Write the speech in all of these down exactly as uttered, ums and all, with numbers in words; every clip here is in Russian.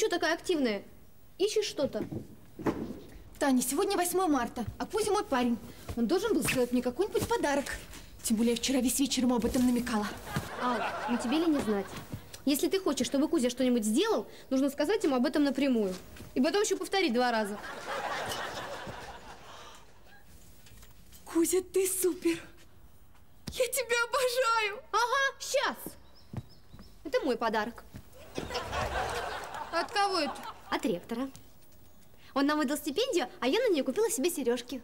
что такая активная? Ищешь что-то? Таня, сегодня восьмое марта, а к Пузе мой парень. Он должен был сделать мне какой-нибудь подарок. Тем более, я вчера весь вечер ему об этом намекала. А, ну тебе ли не знать? Если ты хочешь, чтобы Кузя что-нибудь сделал, нужно сказать ему об этом напрямую. И потом еще повторить два раза. Кузя, ты супер! Я тебя обожаю! Ага, сейчас! Это мой подарок. От кого это? От ректора. Он нам выдал стипендию, а я на нее купила себе сережки.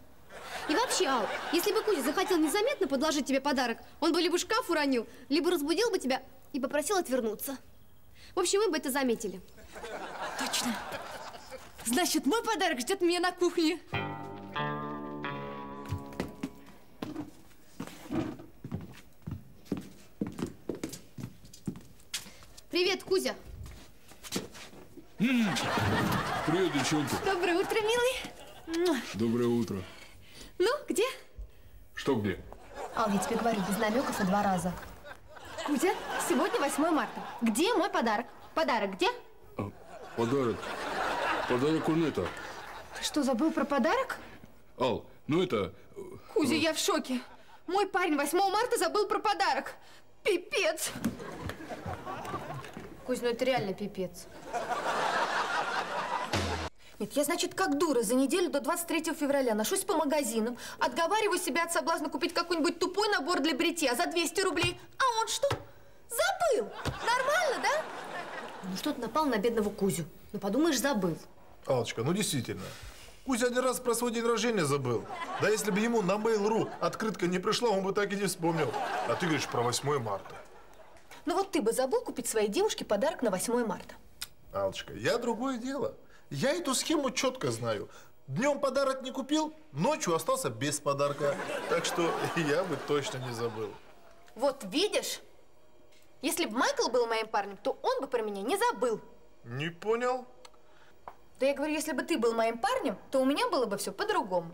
И вообще, Ал, если бы Кузя захотел незаметно подложить тебе подарок, он бы либо шкаф уронил, либо разбудил бы тебя и попросил отвернуться. В общем, мы бы это заметили. Точно. Значит, мой подарок ждет меня на кухне. Привет, Кузя. Привет, девчонка. Доброе утро, милый. Доброе утро. Ну, где? Что где? Ал, я тебе говорю, без намеков и два раза. Кузя, сегодня восьмое марта. Где мой подарок? Подарок где? А, подарок? Подарок он это. Ты что, забыл про подарок? Ал, ну это... Кузя, я в шоке. Мой парень восьмое марта забыл про подарок. Пипец. Кузя, ну это реально пипец. Нет, я, значит, как дура, за неделю до двадцать третьего февраля ношусь по магазинам, отговариваю себя от соблазна купить какой-нибудь тупой набор для бритья за двести рублей. А он что? Забыл! Нормально, да? Ну что ты напал на бедного Кузю? Ну подумаешь, забыл. Аллочка, ну действительно. Кузя один раз про свой день рождения забыл. Да если бы ему на mail точка ру открытка не пришла, он бы так и не вспомнил. А ты говоришь про восьмое марта. Ну вот ты бы забыл купить своей девушке подарок на восьмое марта. Аллочка, я другое дело. Я эту схему четко знаю. Днем подарок не купил, ночью остался без подарка. Так что я бы точно не забыл. Вот видишь, если бы Майкл был моим парнем, то он бы про меня не забыл. Не понял? Да я говорю, если бы ты был моим парнем, то у меня было бы все по-другому.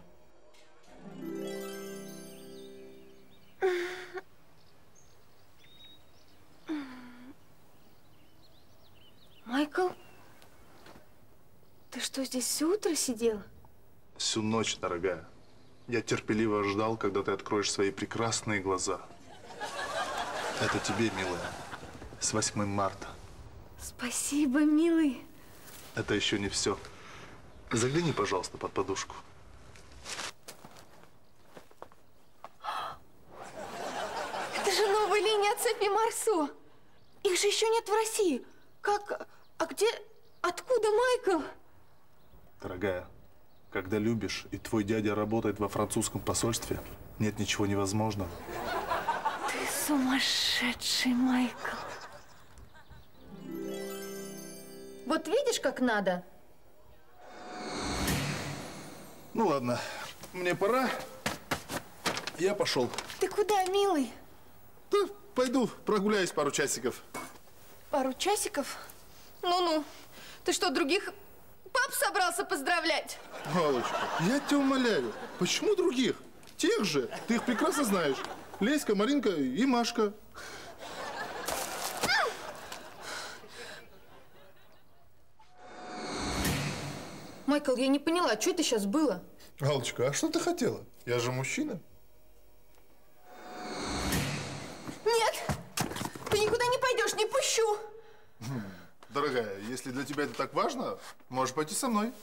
Майкл? Ты что, здесь все утро сидел? Всю ночь, дорогая. Я терпеливо ждал, когда ты откроешь свои прекрасные глаза. Это тебе, милая. С восьмым марта. Спасибо, милый. Это еще не все. Загляни, пожалуйста, под подушку. Это же новая линия от цепи Марсо. Их же еще нет в России. Как? А где? Откуда, Майкл? Дорогая, когда любишь, и твой дядя работает во французском посольстве, нет ничего невозможного. Ты сумасшедший, Майкл. Вот видишь, как надо? Ну ладно, мне пора. Я пошел. Ты куда, милый? Да, пойду прогуляюсь пару часиков. Пару часиков? Ну-ну, ты что, других... Пап собрался поздравлять. Галочка, я тебя умоляю. Почему других? Тех же. Ты их прекрасно знаешь. Леська, Маринка и Машка. Майкл, я не поняла, что это сейчас было? Галочка, а что ты хотела? Я же мужчина. Нет, ты никуда не пойдешь, не пущу. Дорогая, если для тебя это так важно, можешь пойти со мной.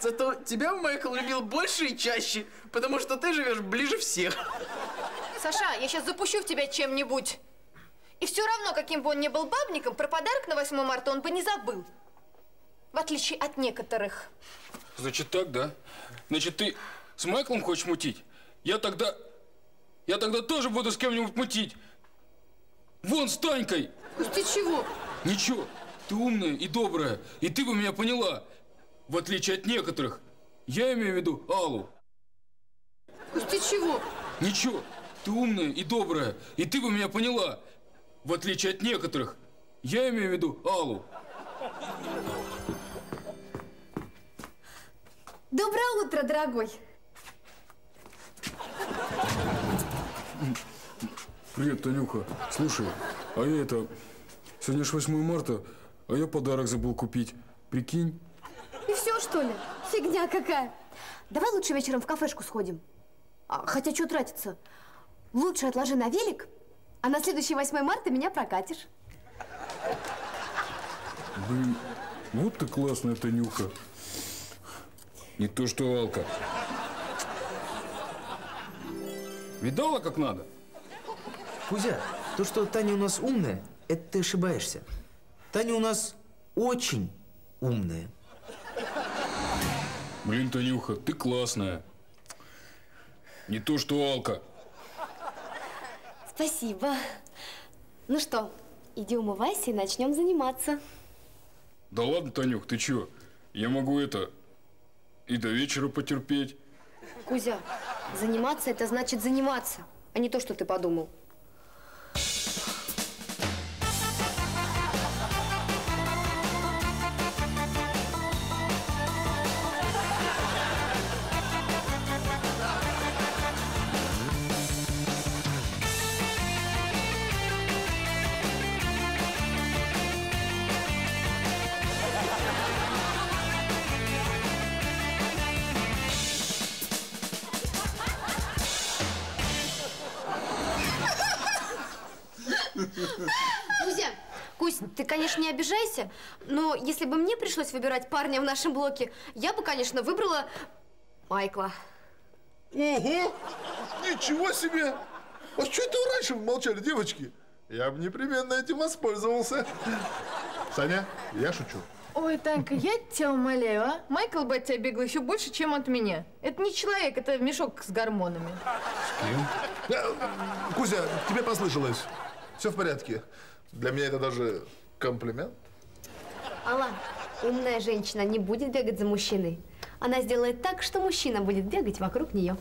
Зато тебя Майкл любил больше и чаще, потому что ты живешь ближе всех. Саша, я сейчас запущу в тебя чем-нибудь. И все равно, каким бы он ни был бабником, про подарок на восьмое марта он бы не забыл. В отличие от некоторых. Значит так, да? Значит, ты с Майклом хочешь мутить? Я тогда... Я тогда тоже буду с кем-нибудь мутить. Вон с Танькой. Ты чего? Ничего, ты умная и добрая, и ты бы меня поняла, в отличие от некоторых. Я имею в виду Аллу. Ты чего? Ничего, ты умная и добрая, и ты бы меня поняла, в отличие от некоторых. Я имею в виду Аллу. Доброе утро, дорогой. Привет, Танюха. Слушай, а я это... Сегодня же восьмое марта, а я подарок забыл купить. Прикинь. И все, что ли? Фигня какая. Давай лучше вечером в кафешку сходим. А, хотя что тратиться? Лучше отложи на велик, а на следующий восьмое марта меня прокатишь. Блин, вот ты классная, Танюха. Не то, что Алка. Видала, как надо? Кузя, то, что Таня у нас умная, это ты ошибаешься. Таня у нас очень умная. Блин, Танюха, ты классная. Не то, что Алка. Спасибо. Ну что, иди умывайся и начнем заниматься. Да ладно, Танюх, ты чё? Я могу это... и до вечера потерпеть. Кузя, заниматься – это значит заниматься, а не то, что ты подумал. Ты, конечно, не обижайся, но если бы мне пришлось выбирать парня в нашем блоке, я бы, конечно, выбрала Майкла. Ого! Ничего себе! А что это вы раньше молчали, девочки? Я бы непременно этим воспользовался. Саня, я шучу. Ой, Танька, я тебя умоляю, а? Майкл бы от тебя бегал еще больше, чем от меня. Это не человек, это мешок с гормонами. С кем? Кузя, тебе послышалось. Все в порядке. Для меня это даже... комплимент? Алла, умная женщина не будет бегать за мужчиной. Она сделает так, что мужчина будет бегать вокруг нее.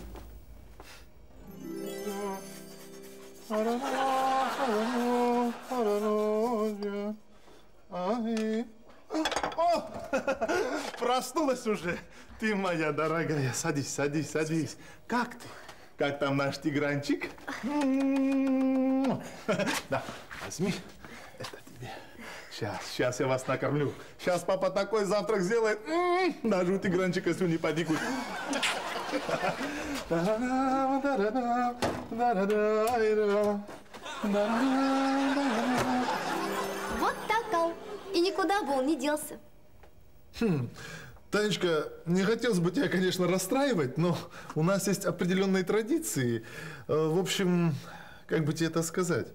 О! Проснулась уже. Ты моя дорогая. Садись, садись, садись. Как ты? Как там наш тигранчик? Да, возьми. Это тебе. Сейчас, сейчас я вас накормлю. Сейчас папа такой завтрак сделает. Даже у тигранчика слюни потекут. Вот так, Ал. И никуда бы он не делся. Хм. Танечка, не хотелось бы тебя, конечно, расстраивать, но у нас есть определенные традиции. В общем, как бы тебе это сказать?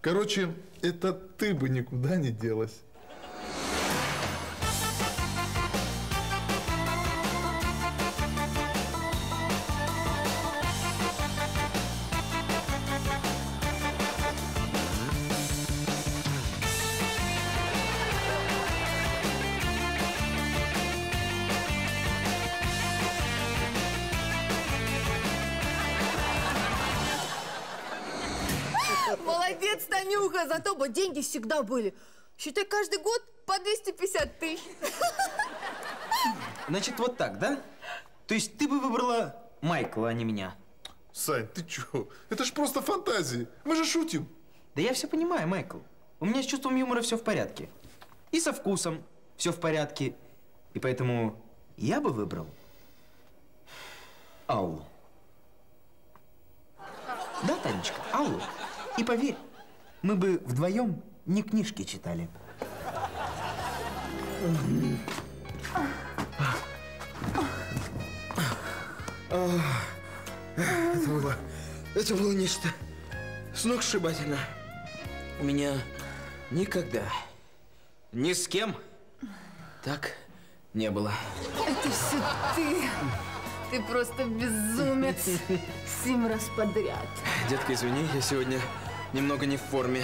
Короче, это ты бы никуда не делась. Танюха, зато бы деньги всегда были. Считай, каждый год по двести пятьдесят тысяч. Значит, вот так, да? То есть ты бы выбрала Майкла, а не меня? Сань, ты чё? Это ж просто фантазии. Мы же шутим. Да я все понимаю, Майкл. У меня с чувством юмора все в порядке. И со вкусом все в порядке. И поэтому я бы выбрал Аллу. Да, Танечка, Аллу. И поверь, мы бы вдвоем не книжки читали. Это было... Это было нечто сногсшибательно. У меня никогда ни с кем так не было. Это все ты. Ты просто безумец. Семь раз подряд. Детка, извини, я сегодня... немного не в форме.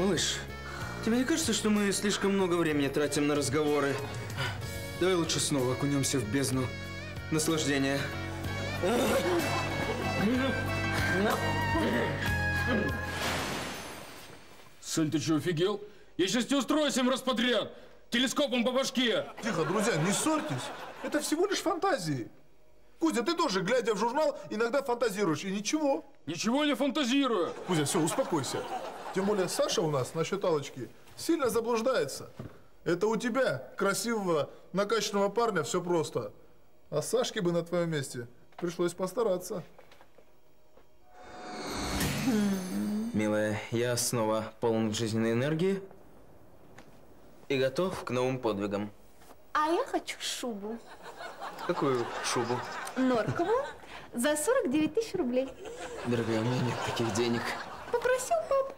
Малыш, тебе не кажется, что мы слишком много времени тратим на разговоры? Давай лучше снова окунемся в бездну наслаждения. Сань, ты что, офигел? Я сейчас тебе устрою семь раз подряд! Телескопом по башке! Тихо, друзья, не ссорьтесь! Это всего лишь фантазии! Кузя, ты тоже, глядя в журнал, иногда фантазируешь, и ничего. Ничего не фантазирую. Кузя, все, успокойся. Тем более Саша у нас на считалочке сильно заблуждается. Это у тебя, красивого, накачанного парня, все просто. А Сашке бы на твоем месте пришлось постараться. Милая, я снова полон жизненной энергии и готов к новым подвигам. А я хочу шубу. Какую шубу? Норкову за сорок девять тысяч рублей. Дорогая, у меня нет таких денег. Попросил пап.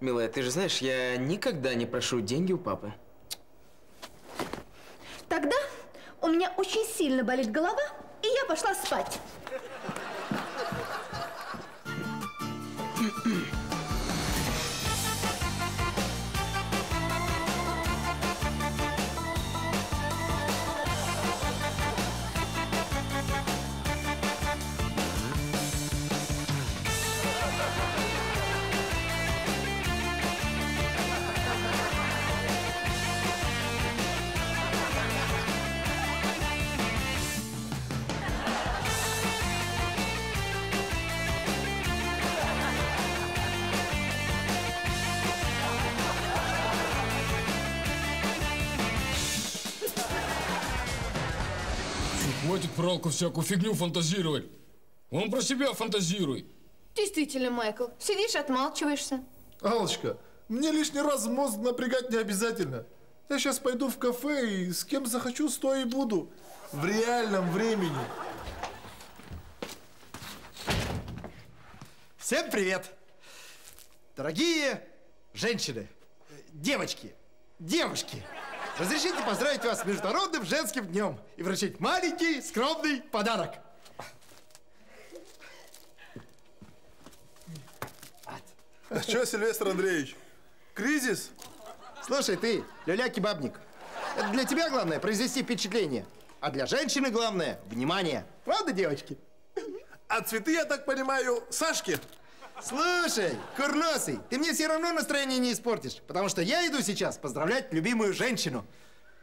Милая, ты же знаешь, я никогда не прошу деньги у папы. Тогда у меня очень сильно болит голова, и я пошла спать. Пралку всякую фигню фантазировать. Он про себя фантазирует. Действительно, Майкл, сидишь, отмалчиваешься. Аллочка, мне лишний раз мозг напрягать не обязательно. Я сейчас пойду в кафе и с кем захочу, с той и буду. В реальном времени. Всем привет! Дорогие женщины, девочки, девушки! Разрешите поздравить вас с Международным женским днем и вручить маленький, скромный подарок. А что, Сильвестр Андреевич, кризис? Слушай, ты, люля-кебабник, это для тебя главное произвести впечатление, а для женщины главное – внимание. Правда, девочки? А цветы, я так понимаю, Сашки? Слушай, курносый, ты мне все равно настроение не испортишь, потому что я иду сейчас поздравлять любимую женщину.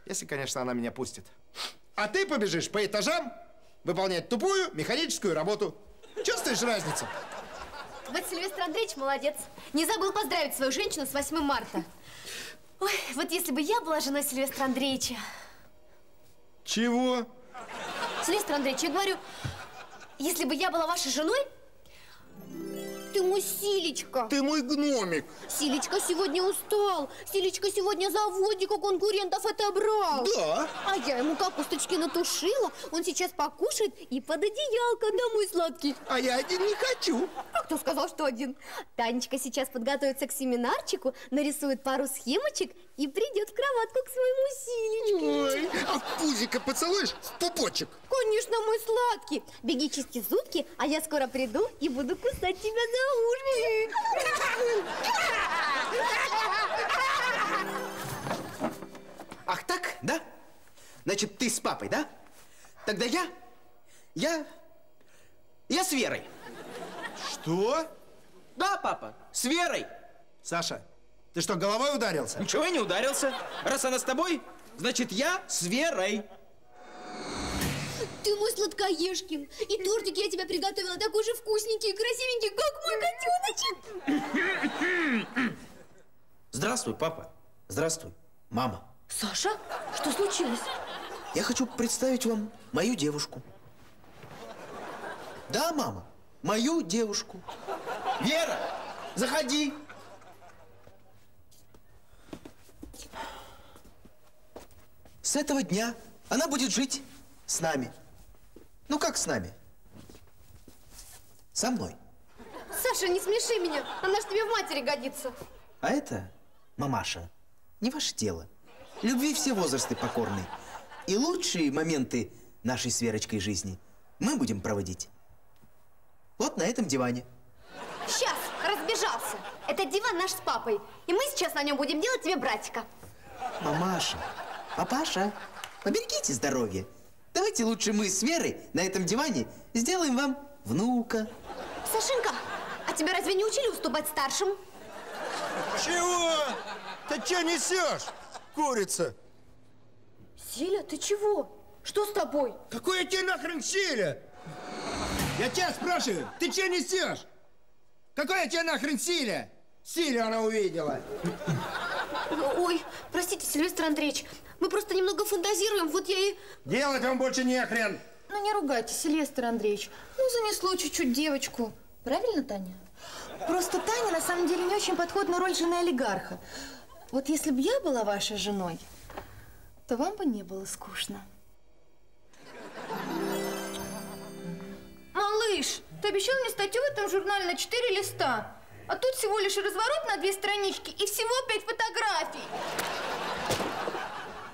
Если, конечно, она меня пустит. А ты побежишь по этажам выполнять тупую механическую работу. Чувствуешь разницу? Вот Сильвестр Андреевич молодец. Не забыл поздравить свою женщину с восьмым марта. Ой, вот если бы я была женой Сильвестра Андреевича. Чего? Сильвестр Андреевич, я говорю, если бы я была вашей женой... Ты мой Силечка. Ты мой гномик. Силечка сегодня устал. Силечка сегодня заводника конкурентов отобрал. Да. А я ему капусточки натушила. Он сейчас покушает и под одеялко, да, мой сладкий. А я один не хочу. А кто сказал, что один? Танечка сейчас подготовится к семинарчику, нарисует пару схемочек и придет в кроватку к своему Силечке. Ой, а пузико поцелуешь в пупочек? Конечно, мой сладкий. Беги чисти зубки, а я скоро приду и буду кусать тебя за уши. Ах так, да? Значит, ты с папой, да? Тогда я... Я... Я с Верой. Что? Да, папа, с Верой. Саша, ты что, головой ударился? Ничего я не ударился. Раз она с тобой, значит, я с Верой. Ты мой сладкоежкин, и тортик я тебя приготовила такой же вкусненький и красивенький, как мой котеночек. Здравствуй, папа. Здравствуй, мама. Саша, что случилось? Я хочу представить вам мою девушку. Да, мама, мою девушку. Вера, заходи. С этого дня она будет жить с нами. Ну, как с нами? Со мной. Саша, не смеши меня. Она ж тебе в матери годится. А это, мамаша, не ваше дело. Любви все возрасты покорны. И лучшие моменты нашей с Верочкой жизни мы будем проводить вот на этом диване. Сейчас, разбежался. Этот диван наш с папой. И мы сейчас на нем будем делать тебе братика. Мамаша, папаша, поберегите здоровье. Давайте лучше мы с Верой на этом диване сделаем вам внука. Сашенька, а тебя разве не учили уступать старшим? Чего? Ты че несешь, курица? Силя, ты чего? Что с тобой? Какой я тебе нахрен Силя? Я тебя спрашиваю, ты че несешь? Какой я тебе нахрен Силя? Силя она увидела. Ой, простите, Сильвестр Андреевич, мы просто немного фантазируем, вот я и... Делать вам больше не хрен. Ну не ругайте, Сильвестр Андреевич, ну занесло чуть-чуть девочку. Правильно, Таня? Просто Таня на самом деле не очень подходит на роль жены олигарха. Вот если бы я была вашей женой, то вам бы не было скучно. Малыш, ты обещал мне статью в этом журнале на четыре листа, а тут всего лишь разворот на две странички и всего пять фотографий.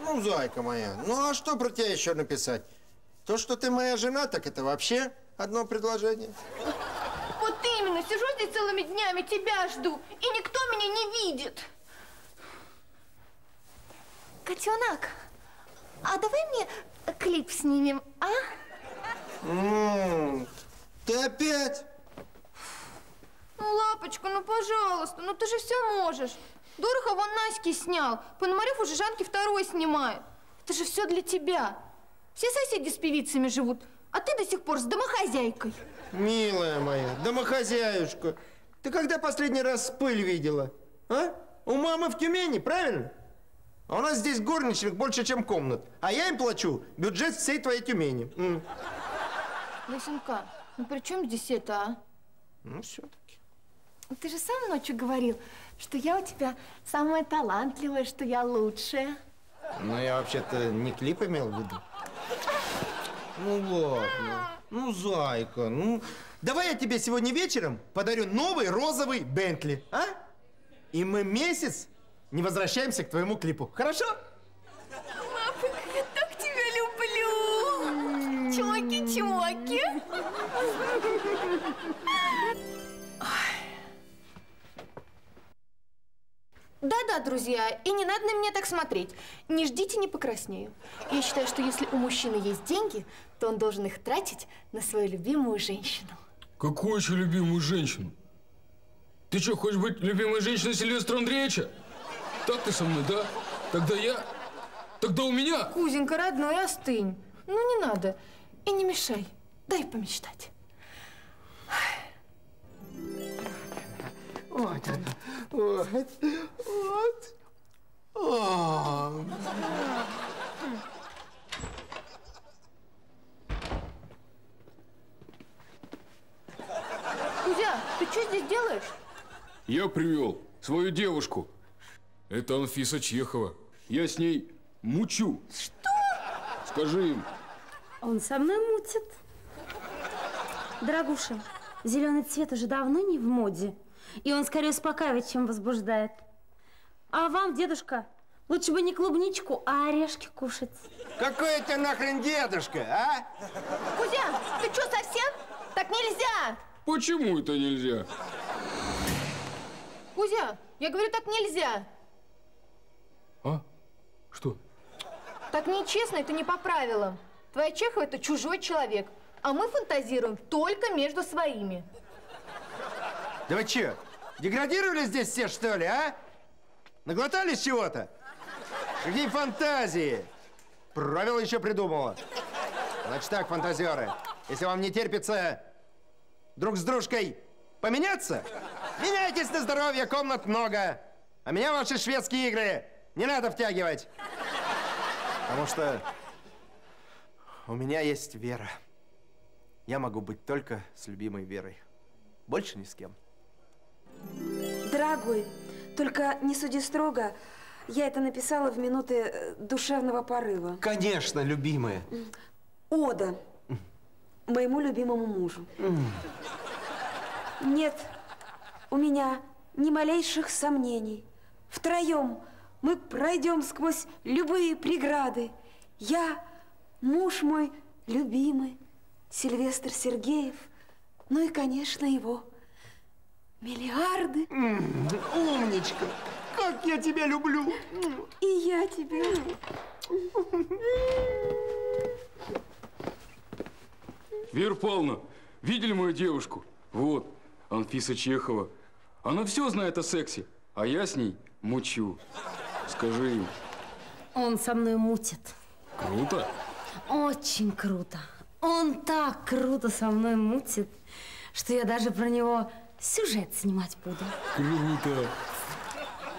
Ну, зайка моя, ну а что про тебя еще написать? То, что ты моя жена, так это вообще одно предложение. Вот именно, сижу здесь целыми днями, тебя жду, и никто меня не видит. Котенок, а давай мне клип снимем, а? М-м-м, ты опять? Ну, Лапочка, ну, пожалуйста, ну ты же все можешь. Дорохов вон Наськи снял, Пономарёв уже Жанки второй снимает. Это же все для тебя. Все соседи с певицами живут, а ты до сих пор с домохозяйкой. Милая моя, домохозяюшка, ты когда последний раз пыль видела, а? У мамы в Тюмени, правильно? А у нас здесь горничных больше, чем комнат. А я им плачу бюджет всей твоей Тюмени. М. Лысенко, ну при чем здесь это, а? Ну, все-таки. Ты же сам ночью говорил, что я у тебя самая талантливая, что я лучшая. Ну, я вообще-то не клип имел в виду. Ну, ладно. Ну, зайка, ну... Давай я тебе сегодня вечером подарю новый розовый Бентли, а? И мы месяц не возвращаемся к твоему клипу. Хорошо? Папа, я так тебя люблю! Чмоки-чмоки! Да-да, друзья, и не надо на меня так смотреть. Не ждите, не покраснею. Я считаю, что если у мужчины есть деньги, то он должен их тратить на свою любимую женщину. Какую еще любимую женщину? Ты что, хочешь быть любимой женщиной Сильвестра Андреевича? Так ты со мной, да? Тогда я... Тогда у меня... Кузенька, родной, остынь. Ну, не надо. И не мешай. Дай помечтать. Вот она. Вот. Вот. О. Кузя, ты что здесь делаешь? Я привел свою девушку. Это Анфиса Чехова. Я с ней мучу. Что? Скажи им. Он со мной мутит. Дорогуша, зеленый цвет уже давно не в моде. И он скорее успокаивает, чем возбуждает. А вам, дедушка, лучше бы не клубничку, а орешки кушать. Какой ты нахрен дедушка, а? Кузя, ты что, совсем? Так нельзя! Почему это нельзя? Кузя, я говорю, так нельзя. А? Что? Так нечестно, это не по правилам. Твоя Чехова – это чужой человек, а мы фантазируем только между своими. Да вы че, деградировали здесь все, что ли, а? Наглотались чего-то? Какие фантазии? Правила еще придумала. Значит так, фантазеры, если вам не терпится друг с дружкой поменяться, меняйтесь на здоровье, комнат много. А меня ваши шведские игры не надо втягивать. Потому что у меня есть Вера. Я могу быть только с любимой Верой. Больше ни с кем. Дорогой, только не суди строго, я это написала в минуты душевного порыва. Конечно, любимая. Ода моему любимому мужу. Нет, у меня ни малейших сомнений. Втроем мы пройдем сквозь любые преграды. Я, муж мой любимый, Сильвестр Сергеев, ну и, конечно, его Миллиарды. Умничка. Как я тебя люблю. И я тебя. Вера Павловна, видели мою девушку? Вот, Анфиса Чехова. Она все знает о сексе, а я с ней мучу. Скажи им. Он со мной мутит. Круто? Очень круто. Он так круто со мной мутит, что я даже про него сюжет снимать буду. Круто.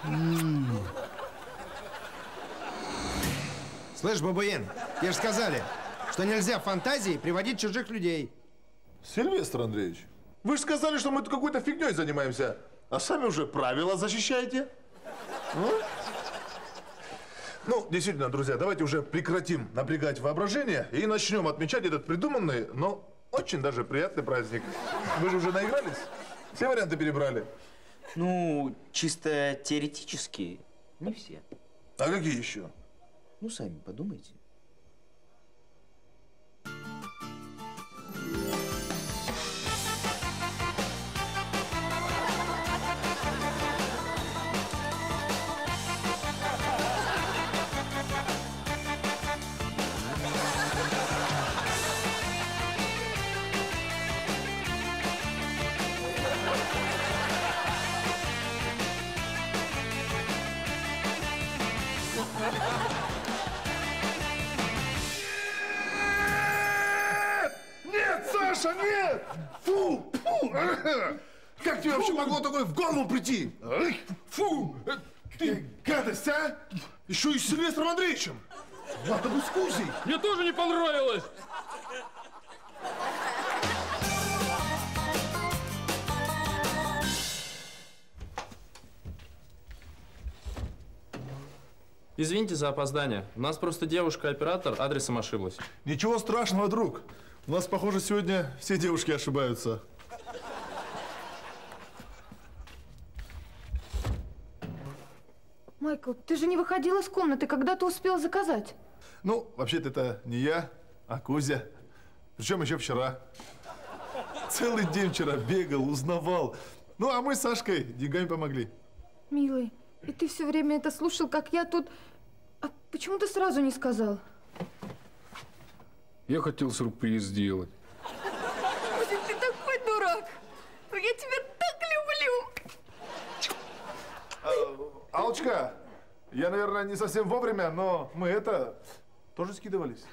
М-м. Слышь, Бабаен, тебе же сказали, что нельзя фантазии приводить чужих людей. Сильвестр Андреевич, вы же сказали, что мы тут какой-то фигней занимаемся, а сами уже правила защищаете. Ну? Ну, действительно, друзья, давайте уже прекратим напрягать воображение и начнем отмечать этот придуманный, но очень даже приятный праздник. Вы же уже наигрались? Все варианты перебрали? Ну, чисто теоретически не все. А какие еще? Ну, сами подумайте. Нет! Фу! Фу! Как тебе вообще могло такое в голову прийти? Фу! Ты гадость, а? Еще и с Сильвестром Андреевичем! Надо бы с Кузей! Мне тоже не понравилось! Извините за опоздание. У нас просто девушка-оператор адресом ошиблась. Ничего страшного, друг. У нас, похоже, сегодня все девушки ошибаются. Майкл, ты же не выходил из комнаты, когда ты успел заказать? Ну, вообще-то это не я, а Кузя. Причем еще вчера. Целый день вчера бегал, узнавал. Ну, а мы с Сашкой деньгами помогли. Милый, и ты все время это слушал, как я тут... А почему ты сразу не сказал? Я хотел сюрприз сделать. Кузя, ты такой дурак. Но я тебя так люблю. А, Алочка, я, наверное, не совсем вовремя, но мы это тоже скидывались.